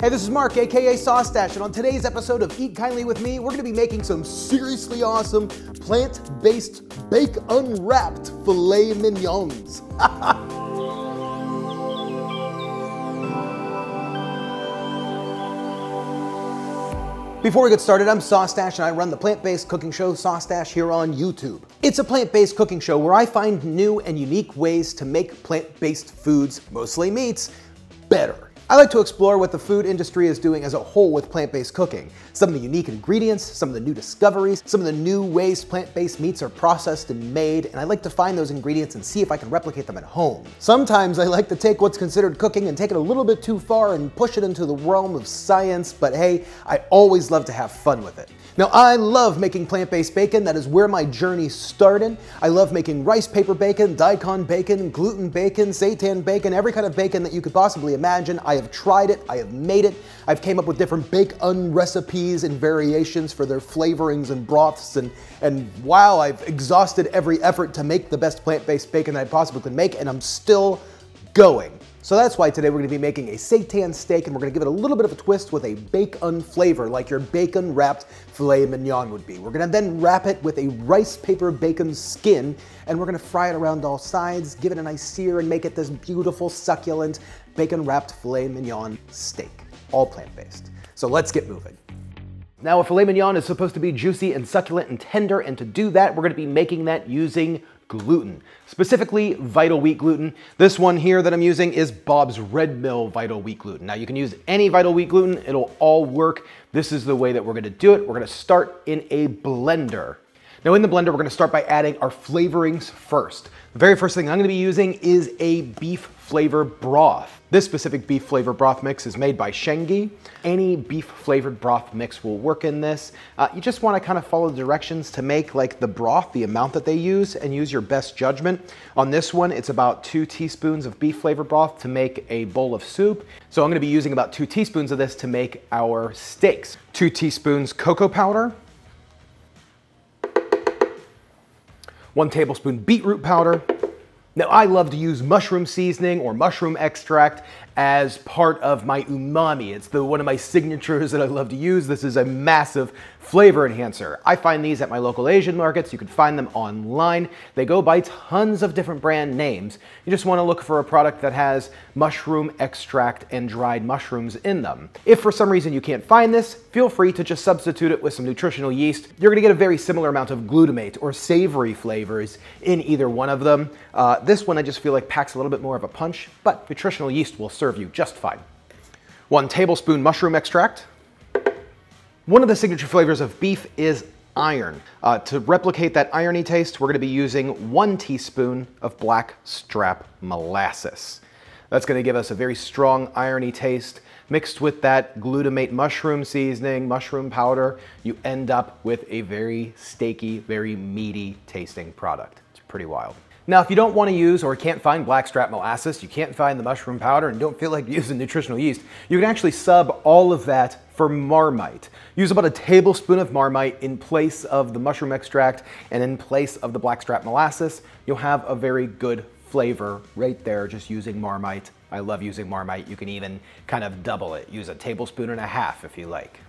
Hey, this is Mark, aka Sauce Stache, and on today's episode of Eat Kindly with Me, we're gonna be making some seriously awesome plant-based bake unwrapped filet mignons. Before we get started, I'm Sauce Stache and I run the plant-based cooking show Sauce Stache here on YouTube. It's a plant-based cooking show where I find new and unique ways to make plant-based foods, mostly meats, better. I like to explore what the food industry is doing as a whole with plant-based cooking. Some of the unique ingredients, some of the new discoveries, some of the new ways plant-based meats are processed and made, and I like to find those ingredients and see if I can replicate them at home. Sometimes I like to take what's considered cooking and take it a little bit too far and push it into the realm of science, but hey, I always love to have fun with it. Now, I love making plant-based bacon. That is where my journey started. I love making rice paper bacon, daikon bacon, gluten bacon, seitan bacon, every kind of bacon that you could possibly imagine. I have tried it, I have made it. I've came up with different bake-un recipes and variations for their flavorings and broths, and wow, I've exhausted every effort to make the best plant-based bacon that I possibly could make, and I'm still going. So that's why today we're gonna be making a seitan steak, and we're gonna give it a little bit of a twist with a bake-un flavor, like your bacon-wrapped filet mignon would be. We're gonna then wrap it with a rice paper bacon skin, and we're gonna fry it around all sides, give it a nice sear, and make it this beautiful, succulent, bacon-wrapped filet mignon steak. All plant-based. So let's get moving. Now, a filet mignon is supposed to be juicy and succulent and tender, and to do that, we're gonna be making that using gluten, specifically vital wheat gluten. This one here that I'm using is Bob's Red Mill vital wheat gluten. Now you can use any vital wheat gluten, it'll all work. This is the way that we're gonna do it. We're gonna start in a blender. Now in the blender, we're gonna start by adding our flavorings first. The very first thing I'm gonna be using is a beef flavor broth. This specific beef flavor broth mix is made by Shanggie. Any beef flavored broth mix will work in this. You just wanna kind of follow the directions to make like the broth, the amount that they use, and use your best judgment. On this one, it's about 2 teaspoons of beef flavor broth to make a bowl of soup. So I'm gonna be using about 2 teaspoons of this to make our steaks. 2 teaspoons cocoa powder, 1 tablespoon beetroot powder. Now I love to use mushroom seasoning or mushroom extract as part of my umami. It's one of my signatures that I love to use. This is a massive flavor enhancer. I find these at my local Asian markets. You can find them online. They go by tons of different brand names. You just wanna look for a product that has mushroom extract and dried mushrooms in them. If for some reason you can't find this, feel free to just substitute it with some nutritional yeast. You're gonna get a very similar amount of glutamate or savory flavors in either one of them. This one I just feel like packs a little bit more of a punch, but nutritional yeast will serve you just fine. 1 tablespoon mushroom extract. One of the signature flavors of beef is iron. To replicate that irony taste, we're gonna be using 1 teaspoon of black strap molasses. That's gonna give us a very strong irony taste. Mixed with that glutamate mushroom seasoning, mushroom powder, you end up with a very steaky, very meaty tasting product. It's pretty wild. Now, if you don't wanna use or can't find blackstrap molasses, you can't find the mushroom powder and don't feel like using nutritional yeast, you can actually sub all of that for Marmite. Use about 1 tablespoon of Marmite in place of the mushroom extract and in place of the blackstrap molasses. You'll have a very good flavor right there just using Marmite. I love using Marmite. You can even kind of double it. Use 1.5 tablespoons if you like.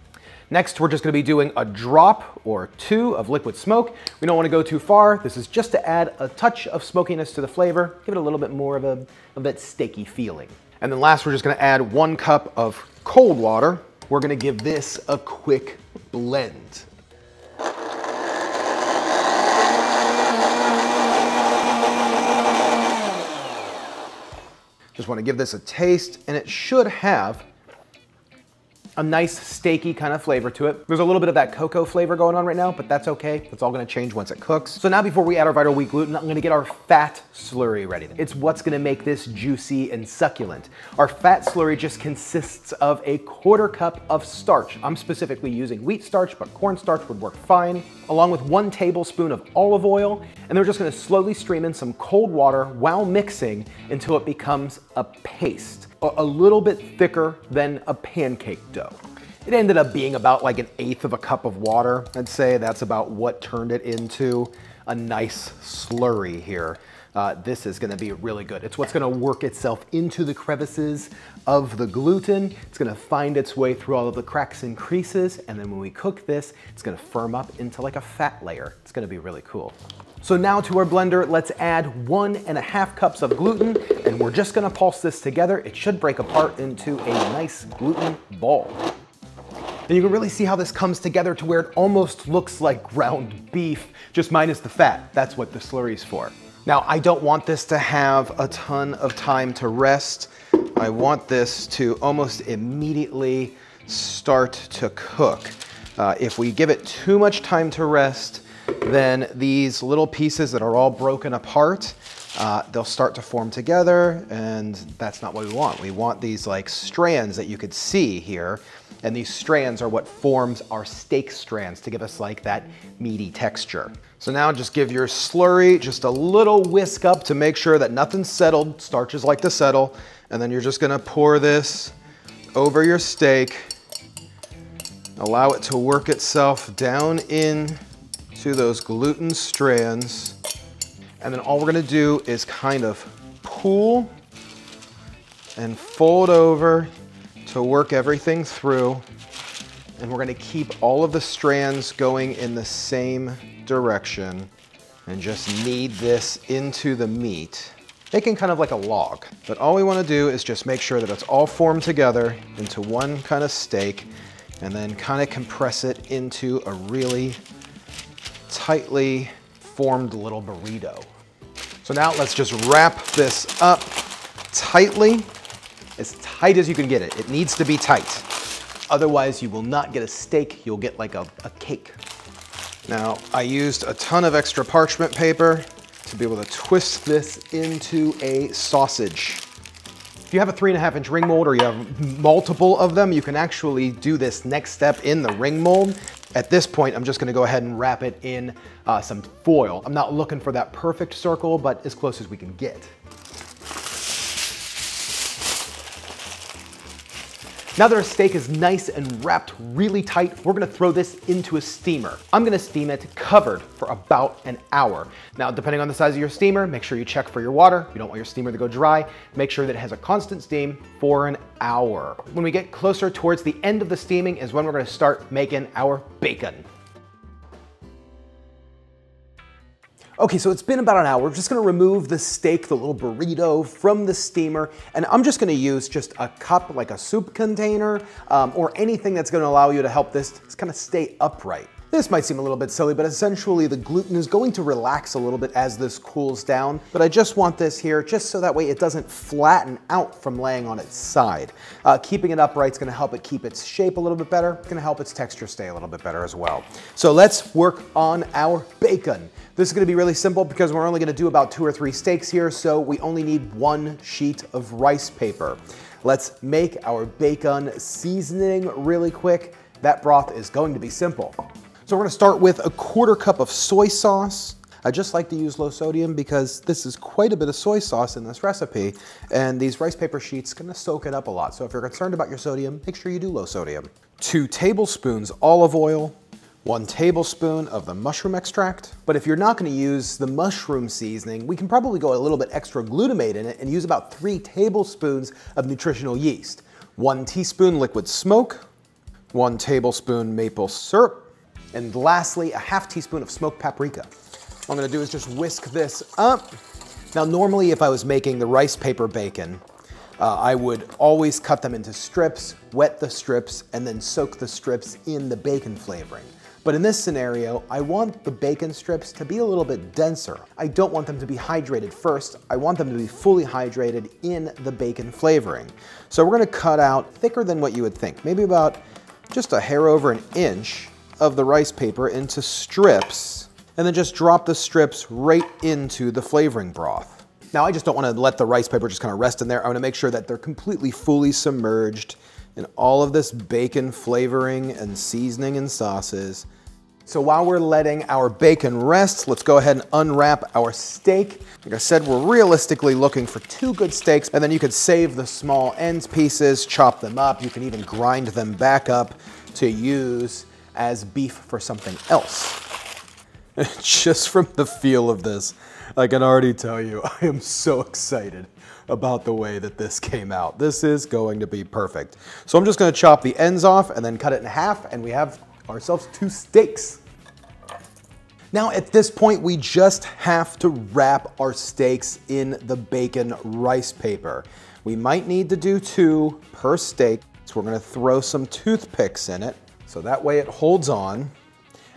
Next, we're just gonna be doing a drop or 2 of liquid smoke. We don't wanna go too far. This is just to add a touch of smokiness to the flavor, give it a little bit more of that steaky feeling. And then last, we're just gonna add 1 cup of cold water. We're gonna give this a quick blend. Just wanna give this a taste, and it should have a nice steaky kind of flavor to it. There's a little bit of that cocoa flavor going on right now, but that's okay. It's all gonna change once it cooks. So now before we add our vital wheat gluten, I'm gonna get our fat slurry ready. It's what's gonna make this juicy and succulent. Our fat slurry just consists of a 1/4 cup of starch. I'm specifically using wheat starch, but corn starch would work fine, along with 1 tablespoon of olive oil. And we're just gonna slowly stream in some cold water while mixing until it becomes a paste. A little bit thicker than a pancake dough. It ended up being about like 1/8 cup of water. I'd say that's about what turned it into a nice slurry here. This is gonna be really good. It's what's gonna work itself into the crevices of the gluten. It's gonna find its way through all of the cracks and creases, and then when we cook this, it's gonna firm up into like a fat layer. It's gonna be really cool. So now to our blender, let's add 1.5 cups of gluten, and we're just gonna pulse this together. It should break apart into a nice gluten ball. And you can really see how this comes together to where it almost looks like ground beef, just minus the fat. That's what the slurry's for. Now, I don't want this to have a ton of time to rest. I want this to almost immediately start to cook. If we give it too much time to rest, then these little pieces that are all broken apart, they'll start to form together, and that's not what we want. We want these like strands that you could see here, and these strands are what forms our steak strands to give us like that meaty texture. So now just give your slurry just a little whisk up to make sure that nothing's settled. Starches like to settle, and then you're just gonna pour this over your steak. Allow it to work itself down into those gluten strands. And then all we're gonna do is kind of pull and fold over to work everything through. And we're gonna keep all of the strands going in the same direction and just knead this into the meat, making kind of like a log. But all we wanna do is just make sure that it's all formed together into one kind of steak, and then kind of compress it into a really tightly formed little burrito. So now let's just wrap this up tightly, as tight as you can get it. It needs to be tight. Otherwise you will not get a steak, you'll get like a cake. Now I used a ton of extra parchment paper to be able to twist this into a sausage. If you have a 3.5-inch ring mold, or you have multiple of them, you can actually do this next step in the ring mold. At this point, I'm just gonna go ahead and wrap it in some foil. I'm not looking for that perfect circle, but as close as we can get. Now that our steak is nice and wrapped really tight, we're gonna throw this into a steamer. I'm gonna steam it covered for about an hour. Now, depending on the size of your steamer, make sure you check for your water. You don't want your steamer to go dry. Make sure that it has a constant steam for an hour. When we get closer towards the end of the steaming is when we're gonna start making our bacon. Okay, so it's been about an hour. We're just gonna remove the steak, the little burrito, from the steamer, and I'm just gonna use just a cup, like a soup container, or anything that's gonna allow you to help this kind of stay upright. This might seem a little bit silly, but essentially the gluten is going to relax a little bit as this cools down, but I just want this here just so that way it doesn't flatten out from laying on its side. Keeping it upright is gonna help it keep its shape a little bit better. It's gonna help its texture stay a little bit better as well. So let's work on our bacon. This is gonna be really simple because we're only gonna do about 2 or 3 steaks here, so we only need 1 sheet of rice paper. Let's make our bacon seasoning really quick. That broth is going to be simple. So we're gonna start with 1/4 cup of soy sauce. I just like to use low sodium because this is quite a bit of soy sauce in this recipe, and these rice paper sheets gonna soak it up a lot. So if you're concerned about your sodium, make sure you do low sodium. 2 tablespoons olive oil, 1 tablespoon of the mushroom extract. But if you're not gonna use the mushroom seasoning, we can probably go a little bit extra glutamate in it and use about 3 tablespoons of nutritional yeast. 1 teaspoon liquid smoke, 1 tablespoon maple syrup, and lastly, 1/2 teaspoon of smoked paprika. What I'm gonna do is just whisk this up. Now, normally if I was making the rice paper bacon, I would always cut them into strips, wet the strips, and then soak the strips in the bacon flavoring. But in this scenario, I want the bacon strips to be a little bit denser. I don't want them to be hydrated first. I want them to be fully hydrated in the bacon flavoring. So we're gonna cut out thicker than what you would think, maybe about just a hair over an inch of the rice paper into strips, and then just drop the strips right into the flavoring broth. Now, I just don't wanna let the rice paper just kinda rest in there. I wanna make sure that they're completely fully submerged in all of this bacon flavoring and seasoning and sauces. So while we're letting our bacon rest, let's go ahead and unwrap our steak. Like I said, we're realistically looking for 2 good steaks, and then you could save the small ends pieces, chop them up. You can even grind them back up to use as beef for something else. Just from the feel of this, I can already tell you, I am so excited about the way that this came out. This is going to be perfect. So I'm just gonna chop the ends off and then cut it in half, and we have ourselves two steaks. Now at this point, we just have to wrap our steaks in the bacon rice paper. We might need to do two per steak, so we're gonna throw some toothpicks in it, so that way it holds on.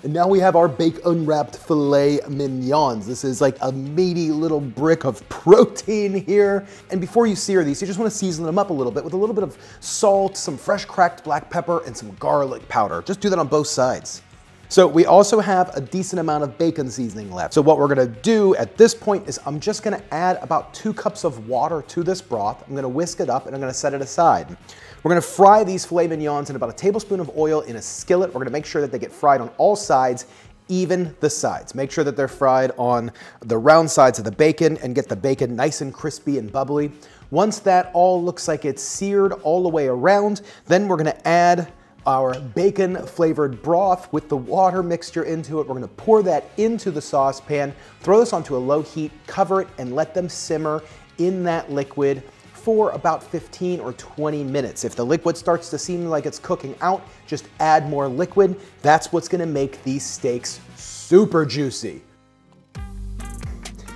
And now we have our baked unwrapped filet mignons. This is like a meaty little brick of protein here. And before you sear these, you just wanna season them up a little bit with a little bit of salt, some fresh cracked black pepper, and some garlic powder. Just do that on both sides. So we also have a decent amount of bacon seasoning left. So what we're gonna do at this point is I'm just gonna add about 2 cups of water to this broth. I'm gonna whisk it up and I'm gonna set it aside. We're gonna fry these filet mignons in about 1 tablespoon of oil in a skillet. We're gonna make sure that they get fried on all sides, even the sides. Make sure that they're fried on the round sides of the bacon and get the bacon nice and crispy and bubbly. Once that all looks like it's seared all the way around, then we're gonna add our bacon flavored broth with the water mixture into it. We're gonna pour that into the saucepan, throw this onto a low heat, cover it, and let them simmer in that liquid for about 15 or 20 minutes. If the liquid starts to seem like it's cooking out, just add more liquid. That's what's gonna make these steaks super juicy.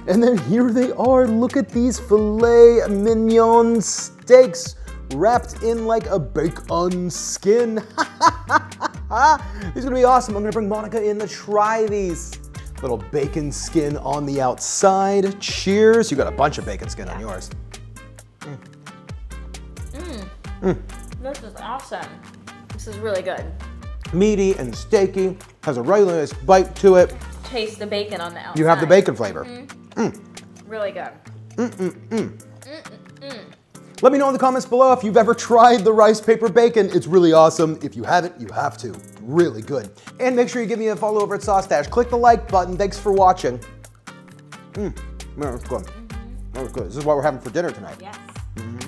And then here they are. Look at these filet mignon steaks, wrapped in like a bacon skin. These are gonna be awesome. I'm gonna bring Monica in to try these. Little bacon skin on the outside. Cheers. You got a bunch of bacon skin on yours. Mm. Mm. Mm. This is awesome. This is really good. Meaty and steaky. Has a really nice bite to it. Taste the bacon on the outside. You have the bacon flavor. Mm-hmm. Mm. Really good. Mm-mm-mm. Mm-mm-mm. Let me know in the comments below if you've ever tried the rice paper bacon. It's really awesome. If you haven't, you have to. Really good. And make sure you give me a follow over at Sauce Stache. Click the like button. Thanks for watching. Mmm, that was good. That was good. This is what we're having for dinner tonight. Yes. Mm-hmm.